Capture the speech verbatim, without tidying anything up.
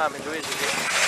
farm, enjoy it.